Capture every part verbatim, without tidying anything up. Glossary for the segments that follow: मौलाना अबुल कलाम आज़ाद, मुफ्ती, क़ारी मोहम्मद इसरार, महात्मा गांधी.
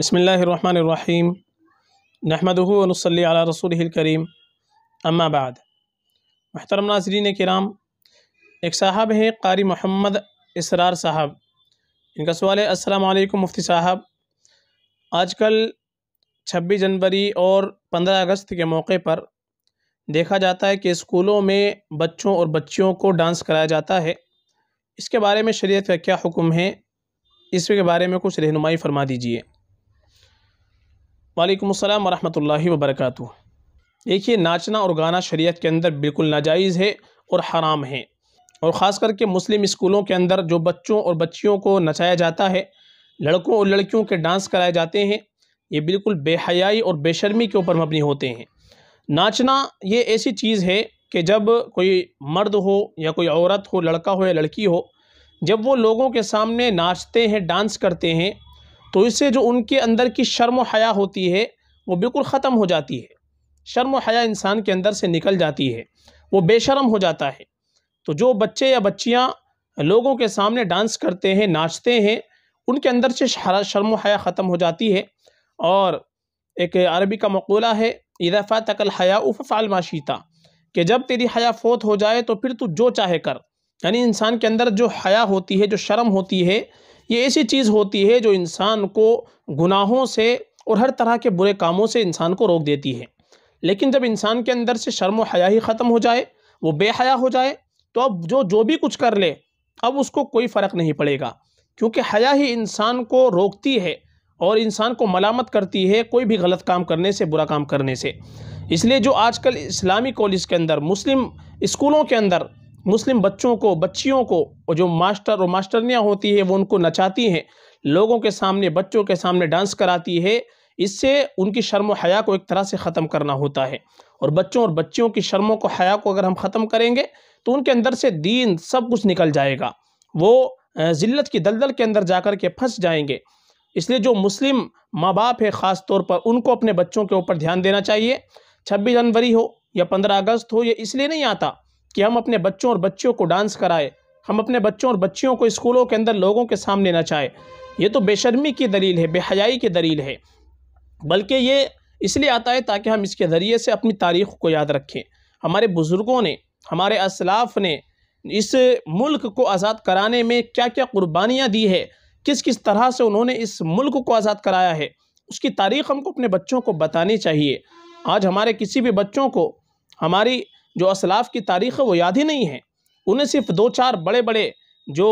बिस्मिल्लाहिर्रहमानिर्रहीम नहमदुहु व नुसल्ली अला रसूलिहिल करीम अम्मा बाद। मोहतरम नाज़रीन किराम, एक साहब हैं क़ारी मोहम्मद इसरार साहब। इनका सवाल है, अस्सलाम वालेकुम मुफ्ती साहब, आजकल छब्बीस जनवरी और पंद्रह अगस्त के मौके पर देखा जाता है कि स्कूलों में बच्चों और बच्चियों को डांस कराया जाता है। इसके बारे में शरीयत का क्या हुक्म है, इसके बारे में कुछ रहनुमाई फरमा दीजिए। वालेकुम अस्सलाम वरहमतुल्लाहि वबरकातुह। देखिए, नाचना और गाना शरीयत के अंदर बिल्कुल नाजायज़ है और हराम है, और ख़ास करके मुस्लिम स्कूलों के अंदर जो बच्चों और बच्चियों को नचाया जाता है, लड़कों और लड़कियों के डांस कराए जाते हैं, ये बिल्कुल बेहयाई और बेशर्मी के ऊपर मबनी होते हैं। नाचना ये ऐसी चीज़ है कि जब कोई मर्द हो या कोई औरत हो, लड़का हो या लड़की हो, जब वो लोगों के सामने नाचते हैं, डांस करते हैं, तो इससे जो उनके अंदर की शर्म व हया होती है वो बिल्कुल ख़त्म हो जाती है। शर्म व हया इंसान के अंदर से निकल जाती है, वो बेशर्म हो जाता है। तो जो बच्चे या बच्चियाँ लोगों के सामने डांस करते हैं, नाचते हैं, उनके अंदर से शर्म व हया ख़त्म हो जाती है। और एक अरबी का मक़ूला है, इज़ा फ़ातकल हया फ़अल मा शीता, कि जब तेरी हया फोत हो जाए तो फिर तू जो चाहे कर। यानी इंसान के अंदर जो हया होती है, जो शर्म होती है, ये ऐसी चीज़ होती है जो इंसान को गुनाहों से और हर तरह के बुरे कामों से इंसान को रोक देती है। लेकिन जब इंसान के अंदर से शर्म व हया ही ख़त्म हो जाए, वो बेहया हो जाए, तो अब जो जो भी कुछ कर ले, अब उसको कोई फ़र्क नहीं पड़ेगा, क्योंकि हया ही इंसान को रोकती है और इंसान को मलामत करती है कोई भी गलत काम करने से, बुरा काम करने से। इसलिए जो आजकल इस्लामी कॉलेज के अंदर, मुस्लिम स्कूलों के अंदर मुस्लिम बच्चों को, बच्चियों को, और जो मास्टर और मास्टरनियाँ होती है वो उनको नचाती हैं, लोगों के सामने, बच्चों के सामने डांस कराती है, इससे उनकी शर्म व हया को एक तरह से ख़त्म करना होता है। और बच्चों और बच्चियों की शर्मों को, हया को अगर हम ख़त्म करेंगे तो उनके अंदर से दीन सब कुछ निकल जाएगा, वो ज़िल्लत की दलदल के अंदर जा कर के फंस जाएंगे। इसलिए जो मुस्लिम माँ बाप है ख़ास तौर पर, उनको अपने बच्चों के ऊपर ध्यान देना चाहिए। छब्बीस जनवरी हो या पंद्रह अगस्त हो, ये इसलिए नहीं आता कि हम अपने बच्चों और बच्चियों को डांस कराए, हम अपने बच्चों और बच्चियों को स्कूलों के अंदर लोगों के सामने नचाए। ये तो बेशर्मी की दलील है, बेहयाई की दलील है। बल्कि ये इसलिए आता है ताकि हम इसके ज़रिए से अपनी तारीख़ को याद रखें। हमारे बुज़ुर्गों ने, हमारे असलाफ़ ने इस मुल्क को आज़ाद कराने में क्या क्या कुर्बानियाँ दी है, किस किस तरह से उन्होंने इस मुल्क को आज़ाद कराया है, उसकी तारीख़ हमको अपने बच्चों को बतानी चाहिए। आज हमारे किसी भी बच्चों को हमारी जो असलाफ़ की तारीख़ है वो याद ही नहीं है। उन्हें सिर्फ़ दो चार बड़े बड़े जो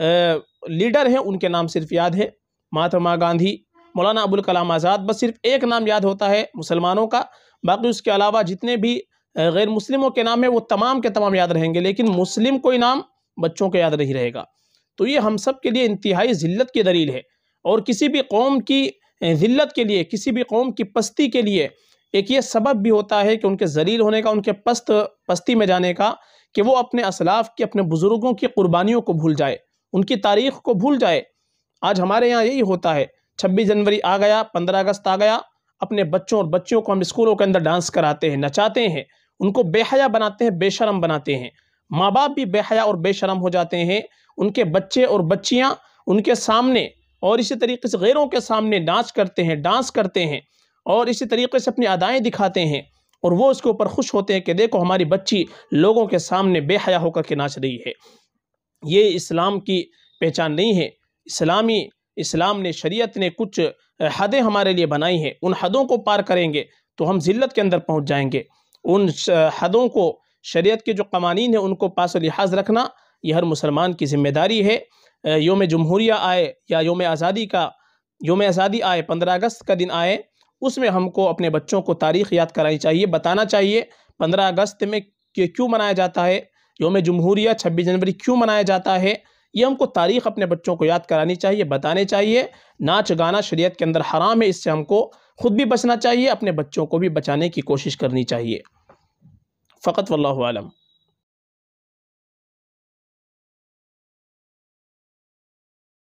ए, लीडर हैं उनके नाम सिर्फ याद है, महात्मा गांधी, मौलाना अबुल कलाम आज़ाद, बस सिर्फ एक नाम याद होता है मुसलमानों का। बाकी उसके अलावा जितने भी गैर मुस्लिमों के नाम हैं वो तमाम के तमाम याद रहेंगे, लेकिन मुस्लिम कोई नाम बच्चों को याद नहीं रहेगा। तो ये हम सब के लिए इंतहाई ज़िल्लत की दलील है, और किसी भी कौम की ज़िल्लत के लिए, किसी भी कौम की पस्ती के लिए एक ये सबब भी होता है कि उनके ज़लील होने का, उनके पस्त पस्ती में जाने का, कि वो अपने असलाफ़ के, अपने बुज़ुर्गों की कुर्बानियों को भूल जाए, उनकी तारीख़ को भूल जाए। आज हमारे यहाँ यही होता है, छब्बीस जनवरी आ गया, पंद्रह अगस्त आ गया, अपने बच्चों और बच्चियों को हम स्कूलों के अंदर डांस कराते हैं, नचाते हैं, उनको बेहया बनाते हैं, बेशरम बनाते हैं। माँ बाप भी बेहया और बेशरम हो जाते हैं, उनके बच्चे और बच्चियाँ उनके सामने और इसी तरीके से गैरों के सामने नाच करते हैं, डांस करते हैं, और इसी तरीके से अपनी अदाएँ दिखाते हैं, और वो उसके ऊपर खुश होते हैं कि देखो हमारी बच्ची लोगों के सामने बेहया होकर के नाच रही है। ये इस्लाम की पहचान नहीं है। इस्लामी इस्लाम ने, शरीयत ने कुछ हदें हमारे लिए बनाई हैं, उन हदों को पार करेंगे तो हम ज़िल्लत के अंदर पहुँच जाएंगे। उन हदों को, शरीयत के जो कवानीन हैं उनको पास लिहाज रखना ये हर मुसलमान की ज़िम्मेदारी है। योम जमहूरिया आए या योम आज़ादी का योम आज़ादी आए, पंद्रह अगस्त का दिन आए, उसमें हमको अपने बच्चों को तारीख़ याद करानी चाहिए, बताना चाहिए पंद्रह अगस्त में क्यों मनाया जाता है, योम जमहूरिया छब्बीस जनवरी क्यों मनाया जाता है। ये हमको तारीख़ अपने बच्चों को याद करानी चाहिए, बताने चाहिए। नाच गाना शरीयत के अंदर हराम है, इससे हमको खुद भी बचना चाहिए, अपने बच्चों को भी बचाने की कोशिश करनी चाहिए। फ़कत वल्लाहु आलम।